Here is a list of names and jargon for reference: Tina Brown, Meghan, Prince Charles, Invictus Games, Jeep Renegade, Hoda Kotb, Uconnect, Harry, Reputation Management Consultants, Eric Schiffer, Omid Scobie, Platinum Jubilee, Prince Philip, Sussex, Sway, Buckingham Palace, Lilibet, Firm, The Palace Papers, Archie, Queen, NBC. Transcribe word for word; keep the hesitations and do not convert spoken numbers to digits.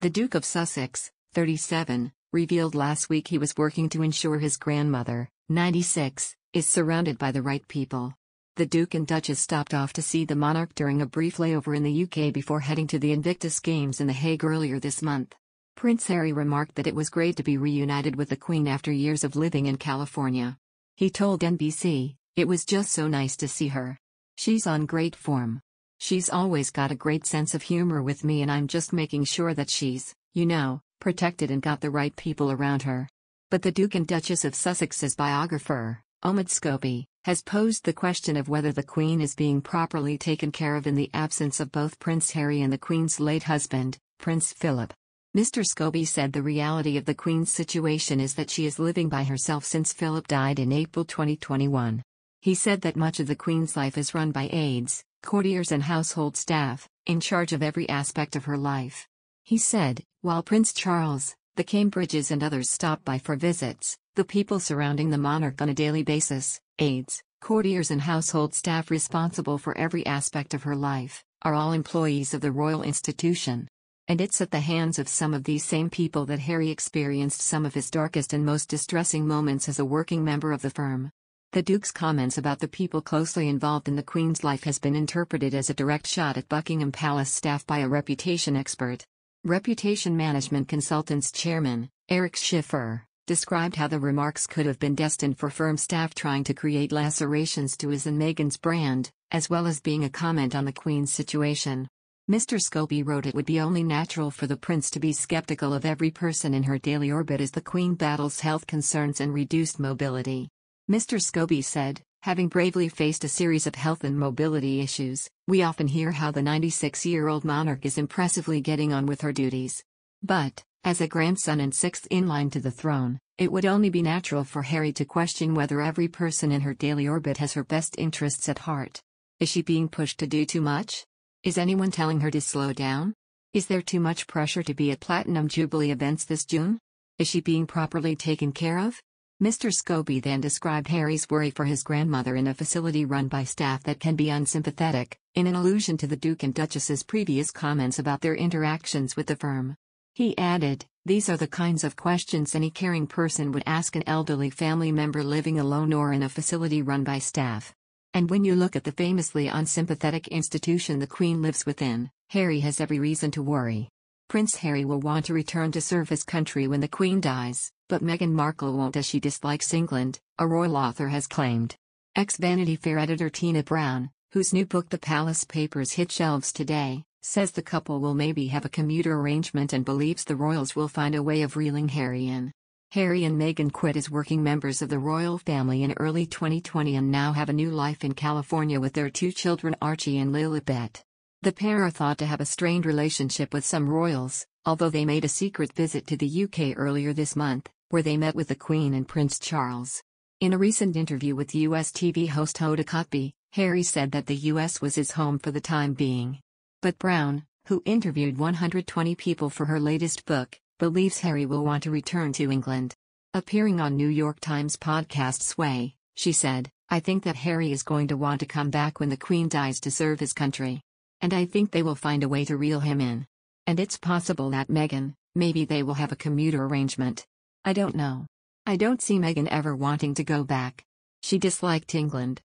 The Duke of Sussex, thirty-seven, revealed last week he was working to ensure his grandmother, ninety-six, is surrounded by the right people. The Duke and Duchess stopped off to see the monarch during a brief layover in the U K before heading to the Invictus Games in The Hague earlier this month. Prince Harry remarked that it was great to be reunited with the Queen after years of living in California. He told N B C, "It was just so nice to see her. She's on great form. She's always got a great sense of humor with me, and I'm just making sure that she's, you know, protected and got the right people around her." But the Duke and Duchess of Sussex's biographer, Omid Scobie, has posed the question of whether the Queen is being properly taken care of in the absence of both Prince Harry and the Queen's late husband, Prince Philip. Mister Scobie said the reality of the Queen's situation is that she is living by herself since Philip died in April twenty twenty-one. He said that much of the Queen's life is run by aides, courtiers and household staff, in charge of every aspect of her life. He said, while Prince Charles, the Cambridges and others stop by for visits, the people surrounding the monarch on a daily basis, aides, courtiers and household staff responsible for every aspect of her life, are all employees of the royal institution. And it's at the hands of some of these same people that Harry experienced some of his darkest and most distressing moments as a working member of the firm. The Duke's comments about the people closely involved in the Queen's life has been interpreted as a direct shot at Buckingham Palace staff by a reputation expert. Reputation Management Consultants Chairman, Eric Schiffer, described how the remarks could have been destined for firm staff trying to create lacerations to his and Meghan's brand, as well as being a comment on the Queen's situation. Mister Scobie wrote it would be only natural for the Prince to be skeptical of every person in her daily orbit as the Queen battles health concerns and reduced mobility. Mister Scobie said, having bravely faced a series of health and mobility issues, we often hear how the ninety-six-year-old monarch is impressively getting on with her duties. But, as a grandson and sixth in line to the throne, it would only be natural for Harry to question whether every person in her daily orbit has her best interests at heart. Is she being pushed to do too much? Is anyone telling her to slow down? Is there too much pressure to be at Platinum Jubilee events this June? Is she being properly taken care of? Mister Scobie then described Harry's worry for his grandmother in a facility run by staff that can be unsympathetic, in an allusion to the Duke and Duchess's previous comments about their interactions with the firm. He added, these are the kinds of questions any caring person would ask an elderly family member living alone or in a facility run by staff. And when you look at the famously unsympathetic institution the Queen lives within, Harry has every reason to worry. Prince Harry will want to return to serve his country when the Queen dies, but Meghan Markle won't as she dislikes England, a royal author has claimed. Ex-Vanity Fair editor Tina Brown, whose new book The Palace Papers hit shelves today, says the couple will maybe have a commuter arrangement and believes the royals will find a way of reeling Harry in. Harry and Meghan quit as working members of the royal family in early twenty twenty and now have a new life in California with their two children Archie and Lilibet. The pair are thought to have a strained relationship with some royals, although they made a secret visit to the U K earlier this month, where they met with the Queen and Prince Charles. In a recent interview with U S T V host Hoda Kotb, Harry said that the U S was his home for the time being. But Brown, who interviewed one hundred twenty people for her latest book, believes Harry will want to return to England. Appearing on New York Times podcast Sway, she said, I think that Harry is going to want to come back when the Queen dies to serve his country. And I think they will find a way to reel him in. And it's possible that Meghan, maybe they will have a commuter arrangement. I don't know. I don't see Meghan ever wanting to go back. She disliked England,